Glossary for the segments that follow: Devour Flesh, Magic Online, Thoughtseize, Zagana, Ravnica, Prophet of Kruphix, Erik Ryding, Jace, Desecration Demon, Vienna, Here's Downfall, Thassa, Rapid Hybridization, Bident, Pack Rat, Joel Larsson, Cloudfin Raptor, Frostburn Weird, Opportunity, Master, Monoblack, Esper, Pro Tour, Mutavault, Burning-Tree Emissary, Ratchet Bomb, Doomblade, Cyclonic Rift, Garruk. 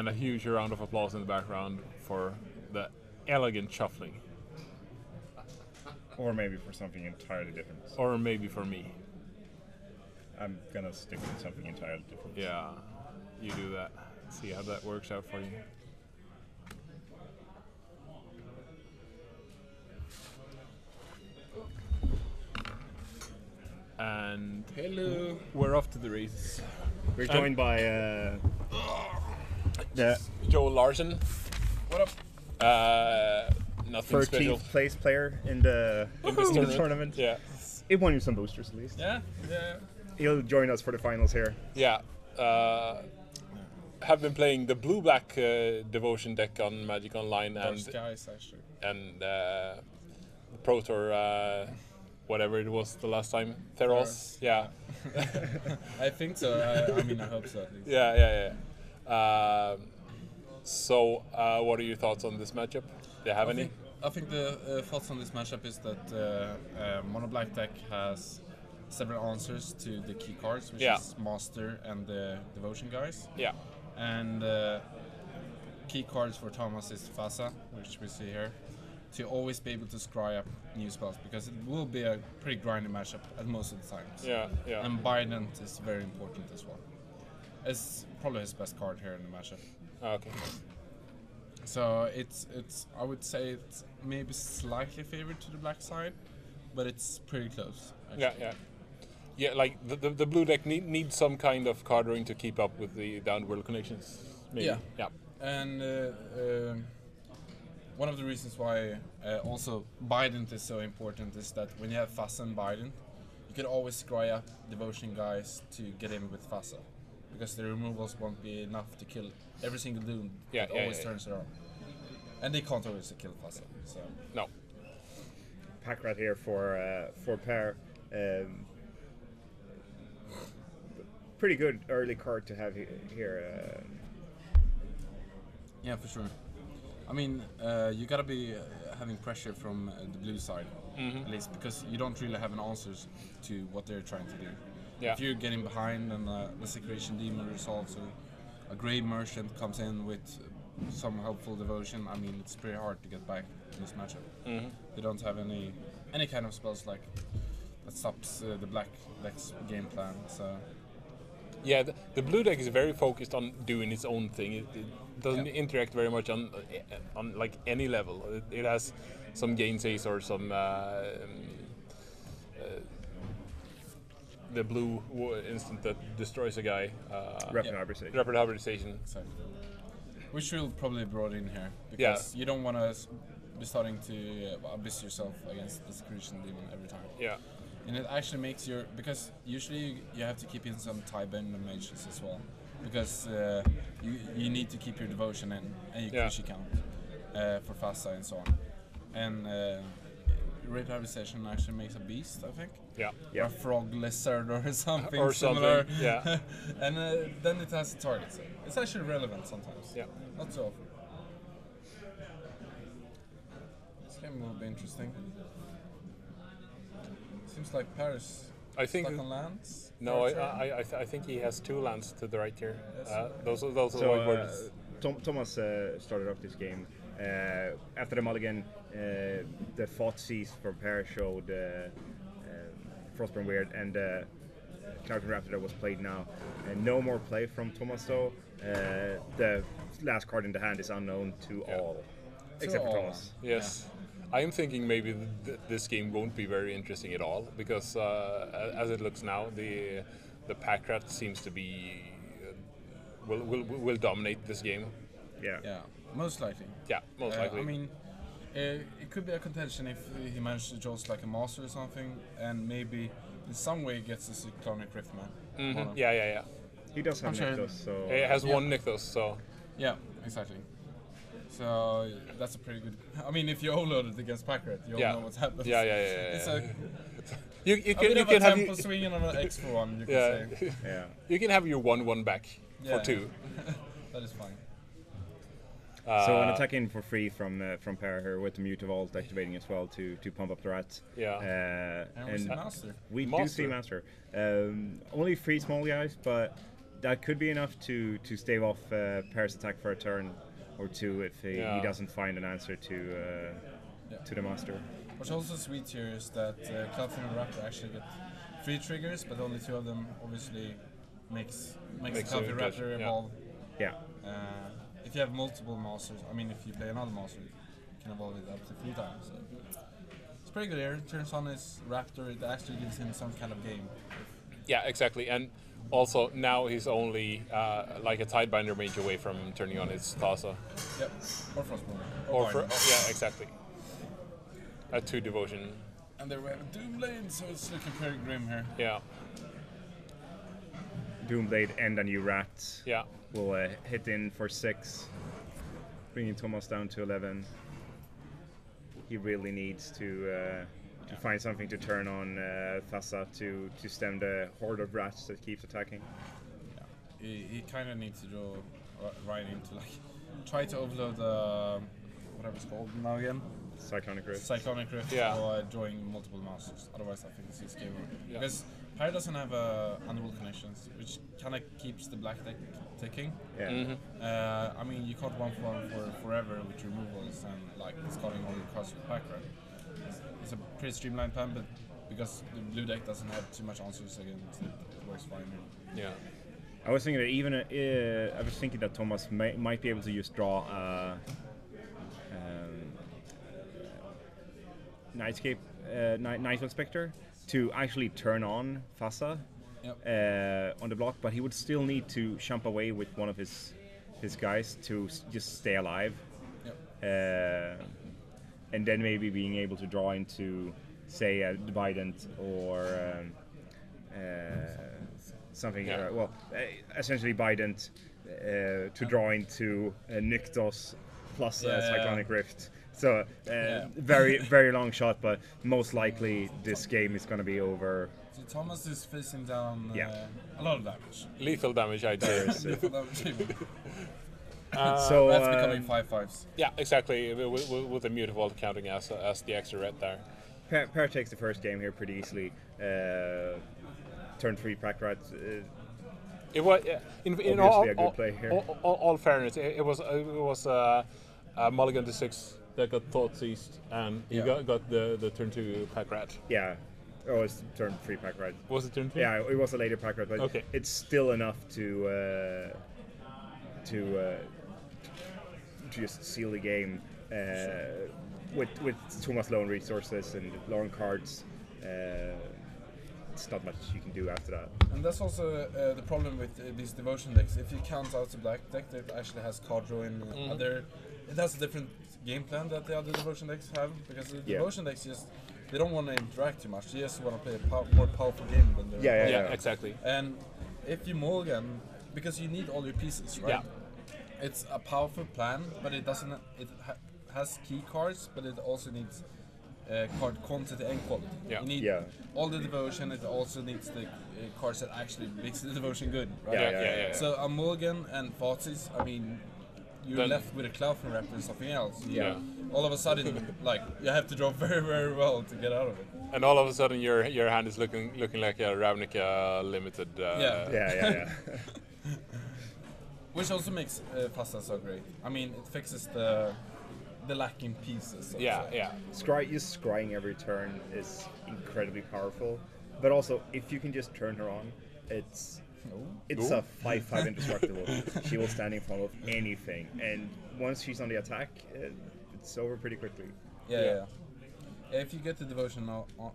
And a huge round of applause in the background for the elegant shuffling. Or maybe for something entirely different. Or maybe for me. I'm gonna stick with something entirely different. Yeah, you do that. See how that works out for you. And hello. We're off to the races. We're joined by Joel Larsson. What up? Nothing 13th special. 13th place player in this tournament. Yeah. It won you some boosters at least. Yeah. Yeah. He'll join us for the finals here. Yeah. Have been playing the blue-black devotion deck on Magic Online and the Pro Tour. Whatever it was the last time, Theros, yeah. I think so. I mean, I hope so. At least. Yeah. What are your thoughts on this matchup? Do you have any? I think the thoughts on this matchup is that Monoblack deck has several answers to the key cards, which is Master and the Devotion guys. Yeah. And key cards for Tomas is Fasa, which we see here, to always be able to scry up new spells, because it will be a pretty grindy matchup at most of the times. Yeah. And Bident is very important as well. It's probably his best card here in the matchup. Okay. So it's I would say it's maybe slightly favored to the black side, but it's pretty close. Actually. Yeah. Like the blue deck needs some kind of card ring to keep up with the Underworld Connections. Maybe. Yeah. And. One of the reasons why also Bident is so important is that when you have Fasa and Bident, you can always scry up Devotion guys to get in with Fasa, because the removals won't be enough to kill every single Doom that always turns around. And they can't always kill Fasa. So. No. Pack Rat here for pair. Pretty good early card to have here. Yeah, for sure. I mean, you gotta be having pressure from the blue side, at least, because you don't really have an answer to what they're trying to do. Yeah. If you're getting behind and the Desecration Demon resolves, or a Grey Merchant comes in with some helpful Devotion, I mean, it's pretty hard to get back in this matchup. Mm-hmm. They don't have any kind of spells like that stops the black deck's game plan. So. Yeah, the blue deck is very focused on doing its own thing. It doesn't interact very much on like any level. It has some gainsays or some the blue instant that destroys a guy. Rapid Hybridization. Exactly. Which we'll probably brought in here, because you don't want to be starting to abyss yourself against the Desecration Demon every time. Yeah. And it actually makes your, because usually you have to keep in some tie-bender mages as well, because you need to keep your Devotion in and your Kushi count for Fasa and so on. And Rapid Hybridization actually makes a beast, I think. Yeah. Or a frog lizard or something or similar. Something. Yeah. And then it has a target. So it's actually relevant sometimes. Yeah. Not so often. This game will be interesting. Seems like Paris. I think stuck on lands. No, I think he has two lands to the right here. Those are the white words. Tomas started off this game after the mulligan. The Thoughtseize from Paris showed Frostburn Weird and Cloudfin Raptor that was played now. No more play from Tomas though. The last card in the hand is unknown to all, except for Tomas. Yes. Yeah. I'm thinking maybe this game won't be very interesting at all, because as it looks now, the Pack Rat seems to be will dominate this game. Yeah, most likely. Yeah, most likely. I mean, it could be a contention if he manages to draw like a Master or something, and maybe in some way gets a Cyclonic Rift man. Mm-hmm. Yeah. He does have Nykthos, so he has one Nykthos, so. Yeah, exactly. So that's a pretty good. I mean, if you overload it against Pack Rat, you all know what's happening. Yeah. It's like you can have tempo swing and an X for one. You can say. Yeah. You can have your 1/1 back for two. That is fine. So an attack in for free from Para here with the Mutavault activating as well to pump up the rats. Yeah. And we see Master. Only three small guys, but that could be enough to stave off Per's attack for a turn or two if he, he doesn't find an answer to the master. What's also sweet here is that Cloudfin and Raptor actually get 3 triggers, but only 2 of them obviously makes Cloudfin Raptor evolve. Yeah. If you have multiple masters, I mean, if you play another master, you can evolve it up to 3 times. So. It's pretty good here. It turns on his Raptor. It actually gives him some kind of game. Yeah, exactly. And also now he's only like a Tidebinder mage away from turning on his Thassa. Yep. Or Frostmourne. Yeah, exactly. A 2 devotion. And there we have a Doomblade, so it's looking very grim here. Yeah. Doomblade and a new rat. Yeah. Will hit in for 6, bringing Tomas down to 11. He really needs to find something to turn on Thassa to stem the horde of rats that keeps attacking. Yeah. He kind of needs to go right into try to overload the whatever it's called now again. Cyclonic Rift. Cyclonic Rift, or drawing multiple masters. Otherwise, I think it's his game. Yeah. Because Pyre doesn't have Underworld Connections, which kind of keeps the black deck ticking. Yeah. Mm-hmm. I mean, you can't 1/1 for forever with removals and discarding all your cards with Pack Rat. It's a pretty streamlined plan, but because the blue deck doesn't have too much answers against it, it works fine. Yeah. I was thinking that even I was thinking that Tomas might be able to just draw. Knight of Spectre to actually turn on Fasa on the block, but he would still need to jump away with one of his guys to just stay alive, and then maybe being able to draw into, say, a Bident or something. Yeah. Essentially Bident to draw into Nykthos plus Cyclonic Rift. So very, very long shot, but most likely this game is going to be over. So Tomas is facing down a lot of damage. Lethal damage, I'd say. Lethal damage. So that's becoming 5/5s. Yeah, exactly. With the Mutavault counting as the extra red there. Per takes the first game here pretty easily. Turn 3, Pack Rat. It was in all fairness, it was mulligan to 6. That got Thoughtseize, and he got the turn 2 Pack Rat. Yeah, oh, it's turn 3 Pack Rat. Was it turn 3? Yeah, it was a later Pack Rat, but it's still enough to just seal the game with too much loan resources and loan cards. It's not much you can do after that. And that's also the problem with these devotion decks. If you count out the black deck, that actually has card draw in other. It has a different game plan that the other devotion decks have, because the devotion decks just they don't want to interact too much. They just want to play a more powerful game than they're exactly. And if you mulligan, because you need all your pieces, right? Yeah. It's a powerful plan, but it doesn't. It has key cards, but it also needs card quantity and quality. Yeah. You need all the devotion. It also needs the cards that actually makes the devotion good. Right? Yeah. So a mulligan and Thoughtseize, I mean. You're left with a Cloudfin Raptor and something else. Yeah. All of a sudden, you have to draw very, very well to get out of it. And all of a sudden, your hand is looking like a Ravnica Limited. Yeah. Which also makes Fasa so great. I mean, it fixes the lacking pieces. Yeah. Scrying every turn is incredibly powerful, but also if you can just turn her on, it's. No. It's a 5/5 indestructible. She will stand in front of anything, and once she's on the attack, it's over pretty quickly. Yeah. If you get the devotion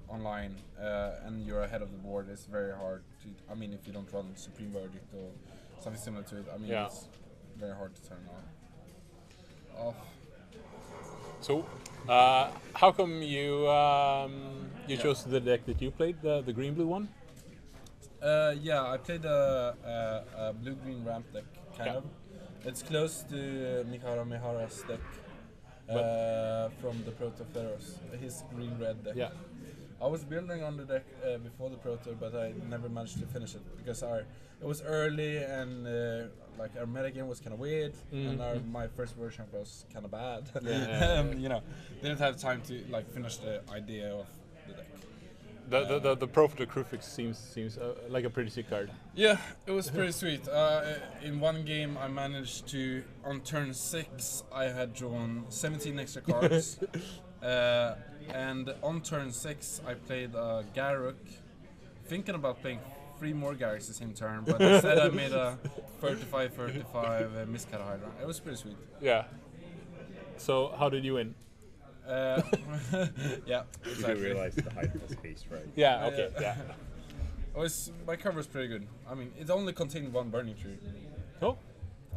online and you're ahead of the board, it's very hard to. I mean, if you don't run Supreme Verdict or something similar to it, I mean, it's very hard to turn on. Off. So, how come you you chose the deck that you played, the green blue one? I played a blue-green ramp deck, kind of. It's close to Mihara's deck from the Pro Tour Theros, his green-red deck. Yeah. I was building on the deck before the Pro Tour, but I never managed to finish it because it was early and our metagame was kind of weird, and my first version was kind of bad. Didn't have time to finish the idea of the deck. The Prophet of Kruphix seems like a pretty sick card. Yeah, it was pretty sweet. In one game, I managed to, on turn 6, I had drawn 17 extra cards. And on turn 6, I played Garruk, thinking about playing 3 more Garruks the same turn, but instead I made a 35-35 Mistcutter Hydra. It was pretty sweet. Yeah. So, how did you win? Yeah. Exactly. You do realize the height was haste, right? Yeah, okay, yeah. It was, my cover was pretty good. I mean, it only contained 1 Burning-Tree. Cool.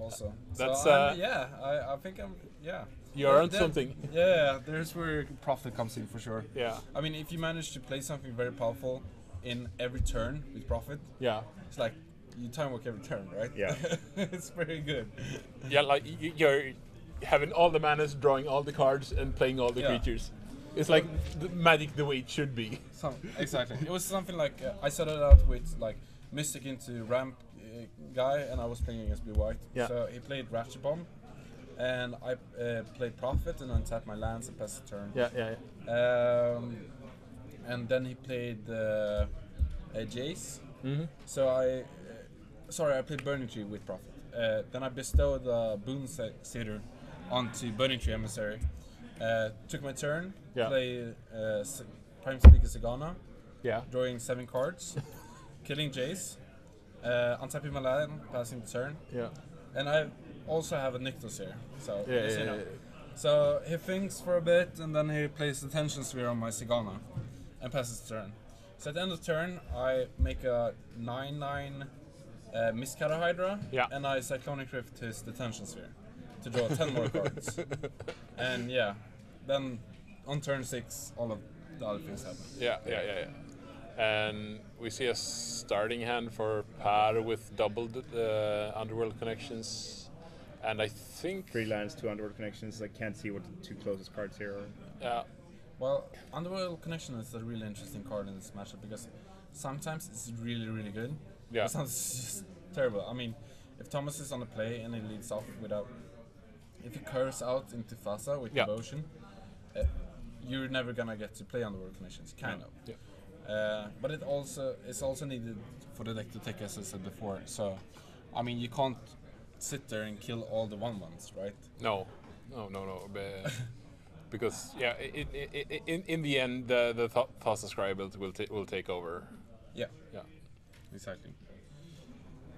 Also. That's, so yeah, I think I'm, yeah. You earned something. Yeah, there's where Prophet comes in for sure. Yeah. I mean, if you manage to play something very powerful in every turn with Prophet, yeah, it's like, you time walk every turn, right? Yeah. It's very good. Yeah, like, you're having all the manas, drawing all the cards, and playing all the creatures. It's like the Magic the way it should be. Exactly. It was something like, I started out with like Mystic into ramp guy, and I was playing against Blue White. Yeah. So he played Ratchet Bomb, and I played Prophet, and untapped my lands and passed the turn. Yeah. And then he played Jace. Mm-hmm. So I played Burning-Tree with Prophet. Then I bestowed the Boon Sitter onto Burning-Tree Emissary. Took my turn, played Prime Speaker Zagana, drawing 7 cards, killing Jace, untapping my land, passing the turn. Yeah. And I also have a Nykthos here, so so he thinks for a bit, and then he plays the Tension Sphere on my Zagana, and passes the turn. So at the end of the turn, I make a 9-9 Mistcutter Hydra, and I Cyclonic Rift his Detention Sphere to draw 10 more cards. And yeah, then on turn 6, all of the other things happen. Yeah. And we see a starting hand for Par with doubled Underworld Connections, and I think 3 lands, 2 Underworld Connections. I can't see what the 2 closest cards here are. Yeah. Well, Underworld Connection is a really interesting card in this matchup because sometimes it's really, really good. Yeah. It sounds just terrible. I mean, if Tomas is on the play and he leads off without... If he curves out into Fasa with Devotion, you're never gonna get to play Underworld Connections, kind of. Yeah. But it's also needed for the deck to take, as I said before. So, I mean, you can't sit there and kill all the 1-1s, right? No. Because, yeah, in the end, the Thassa Scry build will take over. Yeah. Exactly.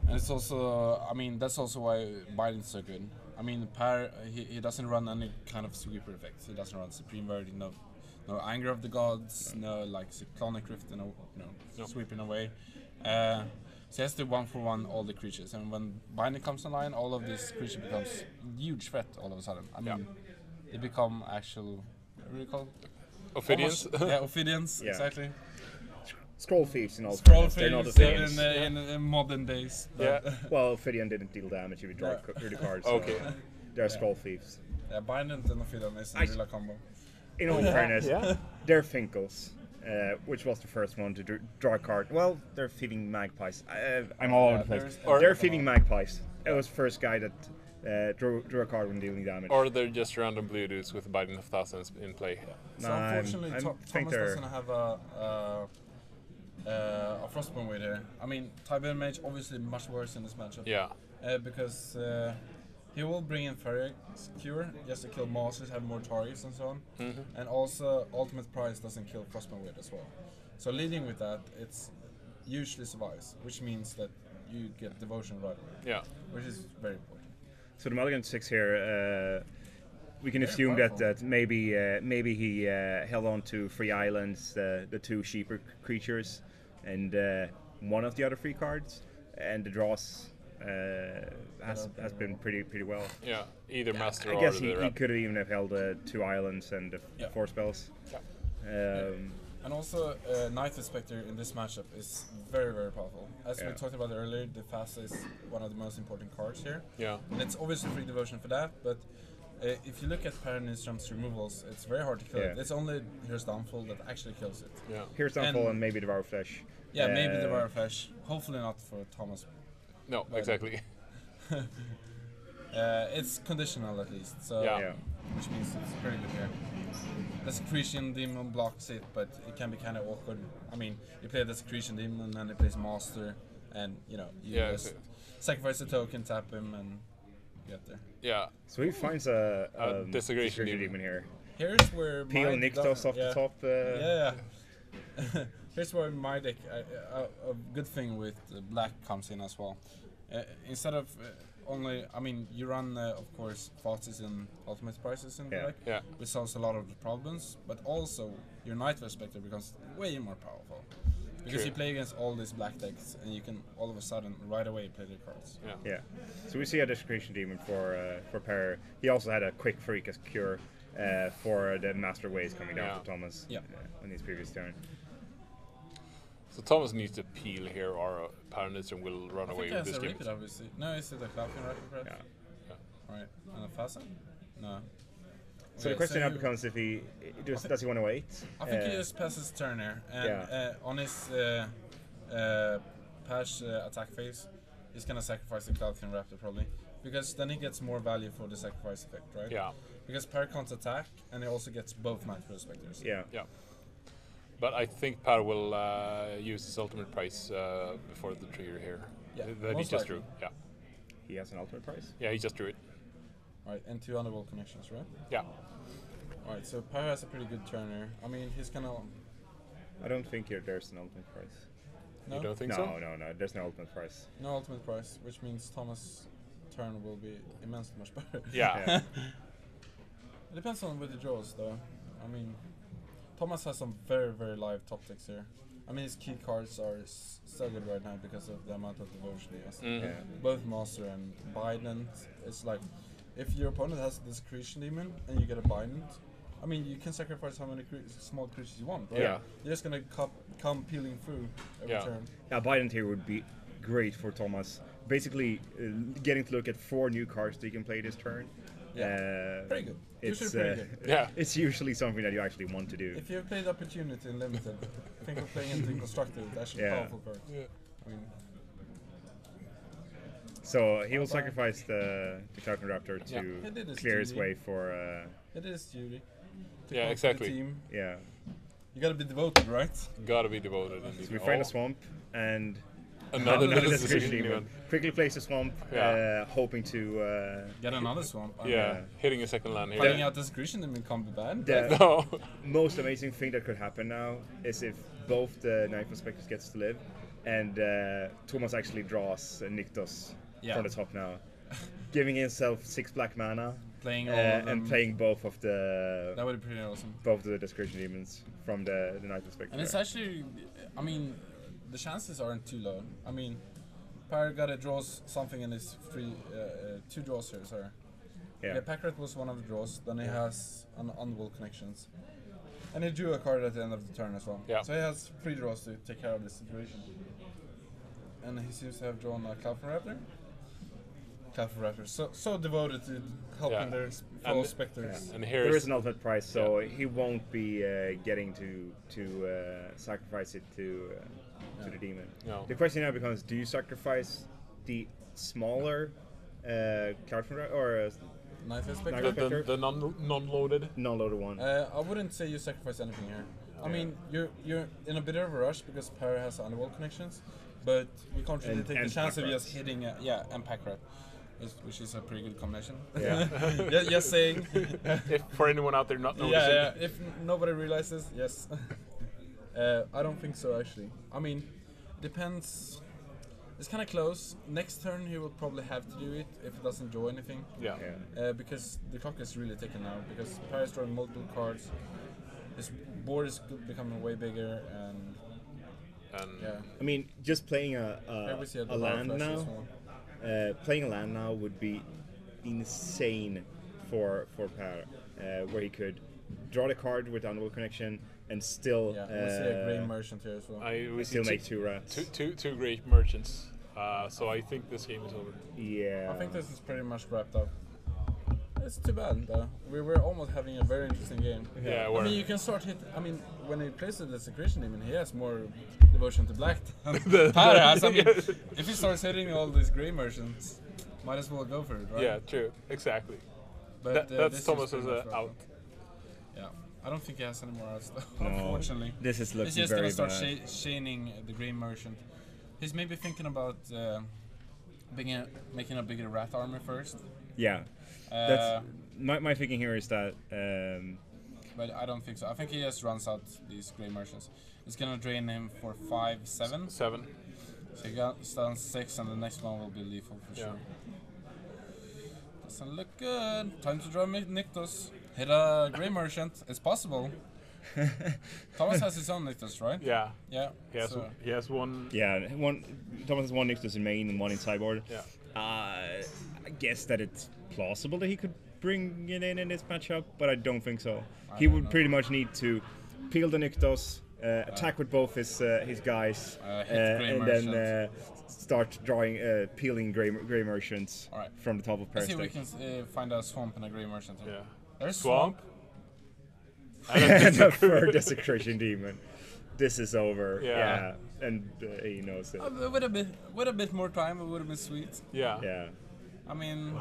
And it's also, I mean, that's also why Bident's so good. I mean, Par, he doesn't run any kind of sweeper effects. He doesn't run Supreme Verdict, no Anger of the Gods, no like Cyclonic Rift, and sweeping away. So he has to 1-for-1 all the creatures, and when Bident comes online, all of this creature becomes huge threat all of a sudden. I mean, they become actual, what do you call it? Ophidians. Ophidians. Yeah. Exactly. Scroll Thieves in all fairness, they're not Ophidians. In modern days. Yeah. Well, Ophidian didn't deal damage if you draw your cards. Okay. So they're Scroll Thieves. Yeah, Bident and Ophidian is a real combo. In all fairness, they're Finkels, which was the first one to draw a card. Well, they're Feeding Magpies. I'm all over the place. They're Feeding Magpies. It was the first guy that drew a card when dealing damage. Or they're just random blue dudes with Bident of Thassa in play. Yeah. So unfortunately, Tomas doesn't have a Frostborn with here. I mean, Tiberian Mage obviously much worse in this matchup. Yeah. Because he will bring in Ferox Cure just to kill monsters, have more targets and so on. Mm-hmm. And also Ultimate Prize doesn't kill Frostborn with as well. So leading with that, it's usually survives, which means that you get Devotion right away. Yeah. Which is very important. So the Mulligan 6 here, we can assume that maybe he held on to Free Islands, the 2 Sheeper creatures, and one of the other 3 cards, and the draws has been pretty well. Yeah, either Master or the Rapid. I guess he could even have held 2 Islands and 4 spells. Yeah. And also, Knight of Spectre in this matchup is very, very powerful. As we talked about earlier, the Thassa is one of the most important cards here. Yeah. And it's obviously free Devotion for that, but if you look at Per Nystrom's removals, it's very hard to kill it. It's only Here's Downfall that actually kills it. Yeah. Here's Downfall and maybe Devour Flesh. Yeah, maybe Devour Flesh. Hopefully not for Tomas. No, exactly. It's conditional at least. So. Yeah. which means it's very good here. Desecration Demon blocks it, but it can be kind of awkward. I mean, you play Desecration Demon and it plays Master, and you know, you just sacrifice a token, tap him, and get there. Yeah. So he finds a Desecration Demon here. Here's where Peel Nykthos off the top. Yeah. Here's where my deck, a good thing with black comes in as well. Instead of only, I mean, you run, of course, Thoughtseize and Ultimate Prices in black, which solves a lot of the problems, but also your Knight of Spectre becomes way more powerful. Because you play against all these black decks, and you can all of a sudden right away play their cards. So we see a Desecration Demon for Perrer. He also had a Quick Freak as Cure for the Master Ways coming down to Tomas on his previous turn. So Tomas needs to peel here, or Power Nitron will run away with this game. No, is it a Cloudfin Raptor? All right, and a Fasa? No. So the question now becomes if he does he want to wait? I think he just passes his turn here, and on his patch attack phase, he's gonna sacrifice the Cloudfin Raptor probably, because then he gets more value for the sacrifice effect, right? Yeah. Because Perrer can't attack, and he also gets both Knight of Spectre. Yeah. But I think Perrer will use his ultimate price before the trigger here. Yeah. That he just drew. Yeah. He has an ultimate price. Yeah, he just drew it. Right, and 2 Underworld Connections, right? Yeah. Alright, so Perrer has a pretty good turn here. I mean, he's gonna... I don't think there's an ultimate price. No? You don't think so? No, there's no ultimate price. No ultimate price, which means Tomas' turn will be immensely much better. Yeah. It depends on with the draws, though. I mean, Tomas has some very, very live top decks here. I mean, his key cards are so good right now because of the amount of devotion he has. Both Master and Bident, it's like... If your opponent has this Desecration Demon and you get a Bident, I mean, you can sacrifice how many small creatures you want, right? Yeah. You're just gonna come peeling through every turn. Yeah, Bident here would be great for Tomas. Basically, getting to look at 4 new cards that you can play this turn. Yeah, pretty good. It's pretty good. Yeah. It's usually something that you actually want to do. If you've played Opportunity in Limited, think of playing into Constructed, that's actually powerful cards. Yeah. I mean, so he will sacrifice the Falcon Raptor to clear his way for... It is duty. Yeah, exactly. The team. Yeah. You gotta be devoted, right? Gotta be devoted. So we find a swamp and... Another Desecration Demon. Quickly place the swamp, hoping to... get another swamp. Hitting a second land here. Finding out Desecration Demon can't be bad. The most amazing thing that could happen now is if both the Knight of Spectres gets to live and Tomas actually draws Nykthos. Yeah. From the top now, giving himself 6 black mana, playing all of them. And playing both of the that would be pretty awesome. Both of the Desecration Demons from the Knight of Spectre. And it's actually, I mean, the chances aren't too low. I mean, Perrer gotta draws something in his 2 draws here. Sorry. Yeah. Pack Rat was one of the draws. Then he has an Underworld Connections, and he drew a card at the end of the turn as well. Yeah. So he has 3 draws to take care of this situation. And he seems to have drawn a Cloudfin Raptor. So devoted to helping their fellow specters. And there is an ultimate price, so he won't be getting to sacrifice it to the demon. No. The question now becomes: do you sacrifice the smaller Cloudfin or Knight of Spectre? The non-loaded. Non-loaded one. I wouldn't say you sacrifice anything here. I mean, you're in a bit of a rush because Perrer has Underworld Connections, but you can't really take the chance of just hitting and Pack Rat. Which is a pretty good combination. Yeah. Yes, saying. If for anyone out there not noticing. Yeah. If nobody realizes, yes. I don't think so, actually. I mean, depends. It's kind of close. Next turn, he will probably have to do it if he doesn't draw anything. Yeah. Because the clock is really ticking now. Because Perrer is drawing multiple cards. His board is becoming way bigger and I mean, just playing a land now. Playing a land now would be insane for Perrer, where he could draw the card with Underworld Connection and still we'll see a Grey Merchant here as well. We still make 2 rats. Two Grey Merchants. So I think this game is over. Yeah. I think this is pretty much wrapped up. It's too bad though. We were almost having a very interesting game. Yeah. I mean, you can start hit. I mean, when he plays the Desecration Demon, he has more devotion to black than Perrer has. I mean, if he starts hitting all these Grey Merchants, might as well go for it, right? Yeah, true. Exactly. But that's Thomas's out. Yeah, I don't think he has any more outs though. No, unfortunately. This is looking very bad. He's just gonna start chaining the Grey Merchant. He's maybe thinking about making a bigger Wrath Army first. Yeah, that's my thinking here is that. But I don't think so. I think he just runs out these Grey Merchants. It's gonna drain him for 5, 7. 7. So he got down 6, and the next one will be lethal for sure. Doesn't look good. Time to draw Nykthos. Hit a Grey Merchant. It's possible. Thomas has his own Nykthos, right? Yeah. Yeah. He has one. Yeah, one. Thomas has one Nykthos in main and one in sideboard. Yeah. I guess that it's plausible that he could bring it in this matchup, but I don't think so. He would pretty much need to peel the Nykthos, attack with both his guys, and then start drawing peeling Grey Merchants from the top of Paris. Let's see if we can find a Swamp and a Grey Merchant here. Yeah. There's Swamp. And a Fur Desecration Demon. This is over. Yeah. And he knows it. With a bit more time, it would have been sweet. Yeah. Yeah. I mean,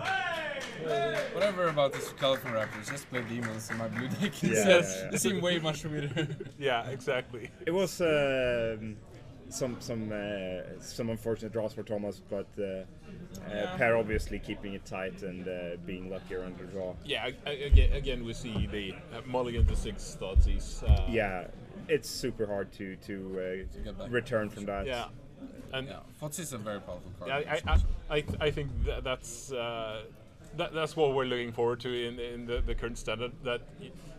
whatever about this Cloudfin Raptor, just play demons in my blue deck. They seem way much sweeter. Yeah, exactly. It was some unfortunate draws for Thomas, but Per obviously keeping it tight and being luckier on the draw. Yeah, again we see the mulligan to 6 Thoughtseize. Yeah, it's super hard to get back return from that. Yeah. And Thoughtseize is a very powerful card. Yeah, I think that's what we're looking forward to in the current standard. That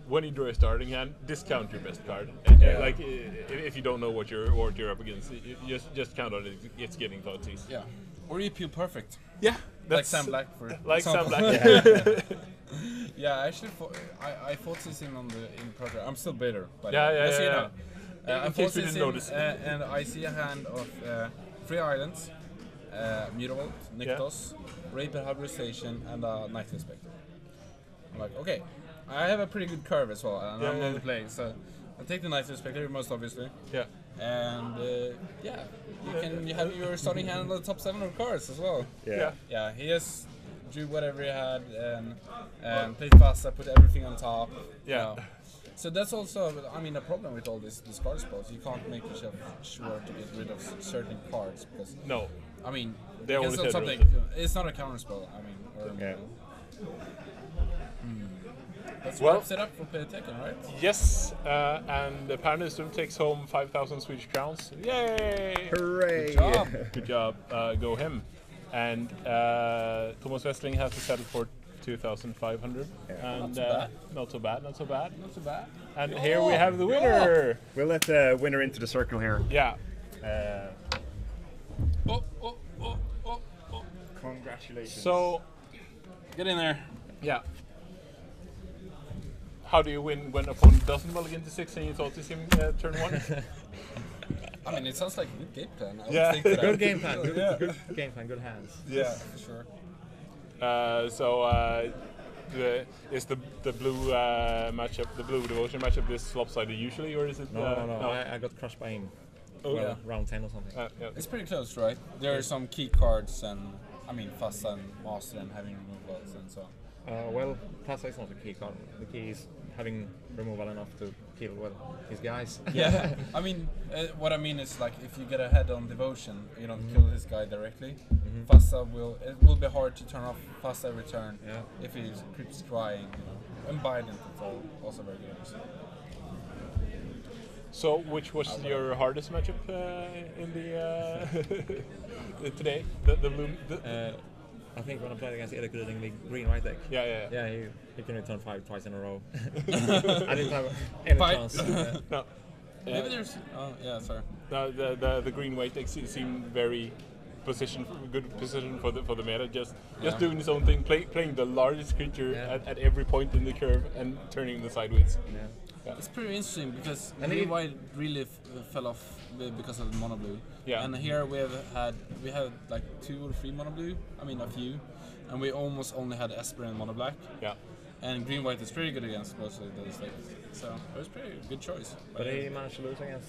when you draw a starting hand, discount your best card. Like if you don't know what you're up against, you just count on it. It's getting Thoughtseize. Yeah, or you peel perfect. Yeah, like Sam Black for example. Yeah, actually, I Thoughtseize him in project. I'm still bitter, but in case we didn't notice. And I see a hand of 3 islands, Mutavault, Nykthos, Rapid Hybridization, and Knight of Spectre. I'm like, okay, I have a pretty good curve as well, and I'm only playing, so I take the Knight of Spectre most obviously. Yeah. And you have your starting hand on the top 7 of cards as well. Yeah. Yeah, he just drew whatever he had and played Fasa, put everything on top. Yeah. You know. So that's also, I mean, a problem with all these card spells. You can't make yourself sure to get rid of certain cards because I mean, it's not something. It's not a counter spell. I mean, That's what wraps it up for Playtekken, right? Yes, and the Paranustum takes home 5,000 Swedish crowns. Yay! Hooray! Good job. Good job. Go him. And Tomas Westling has to settle for 2,500, and not so bad. And here we have the winner. We'll let the winner into the circle here. Yeah. Congratulations. So, get in there. Yeah. How do you win when opponent doesn't mulligan to 6 and you Thoughtseize him turn 1? I mean, it sounds like a good game plan. Good game plan. Good game plan. Good hands. Yeah, for sure. Is the blue matchup, the blue devotion matchup, this lopsided usually, or is it? No. I got crushed by him. Oh yeah, round 10 or something. It's pretty close, right? There are some key cards, and I mean Thassa and Master and having removals and so on. Well, Thassa is not a key card. The key is having removal enough to kill his guys. Yeah, I mean, what I mean is like if you get ahead on devotion, you don't kill this guy directly. Fasa will be hard to turn off Fasa every turn if he keeps trying, you know. And Bident is also very good. So which was your hardest matchup in the today? The blue. I think when I played against Erik Ryding, the green-white deck. Yeah. He can return 5 twice in a row. I didn't have any chance. No. Maybe there's. Oh yeah, sorry. No, the green-white deck seemed very good position for the meta. Just doing his own thing, playing the largest creature at every point in the curve and turning the sideways. Yeah. Yeah. It's pretty interesting because green-white really fell off because of the mono-blue. Yeah. And here we have like 2 or 3 mono-blue. I mean a few, and we almost only had Esper and Monoblack. Yeah. And green-white is pretty good against most of those decks. So it was pretty good choice. But he managed to lose against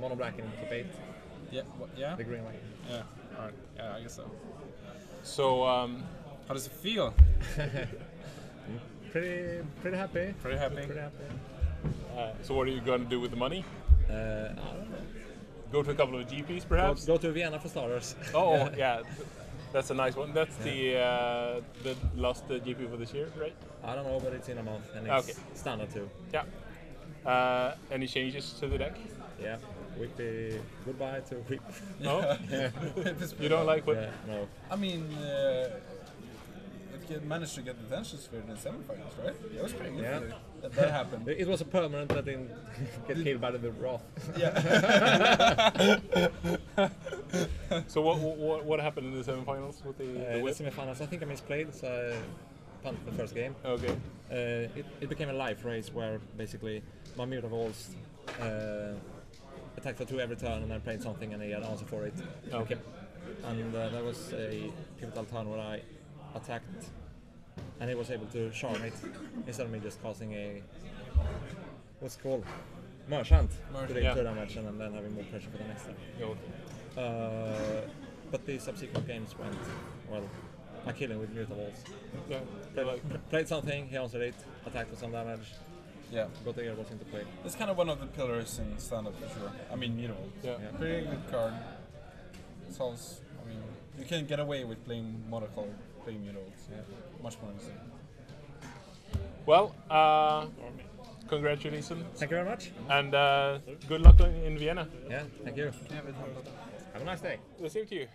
Monoblack in the top 8. Yeah. Yeah. The green-white. Yeah. All right. Yeah, I guess so. So how does it feel? Pretty happy. Pretty happy. Pretty happy. So what are you going to do with the money? I don't know. Go to a couple of GPs perhaps? Go to Vienna for starters. Oh, yeah. That's a nice one. That's the last GP for this year, right? I don't know, but it's in a month and it's standard too. Yeah. Any changes to the deck? Yeah. Whippy. Goodbye to Whip. No? Yeah. You don't like Whip? Yeah, no. I mean, it managed to get the Tension Sphere in the semifinals, right? That was pretty good. Yeah. That happened. It was a permanent that didn't get killed by the Wrath. Yeah. So what happened in the semifinals with the Whip? The semifinals, I think I misplayed, so I punted the first game. Okay. It became a life race where basically my Mutavaults attacked for two every turn, and I played something and he had an answer for it. Okay. And there was a pivotal turn where I attacked and he was able to charm it instead of me just casting a what's it called? Merchant. To take 2 damage and then having more pressure for the next turn. Okay. But the subsequent games went well. I killed him with Mutavaults. Yeah. Played something, he answered it, attacked for some damage. Yeah. Got the airballs into play. It's kind of one of the pillars in standard for sure. I mean Mutavault. Yeah. Pretty good card. Solves, I mean you can get away with playing monocolor, playing Mutavaults. Yeah. Much more easy. Well, congratulations. Thank you very much. And good luck in Vienna. Yeah, thank you. Have a nice day. The same to you.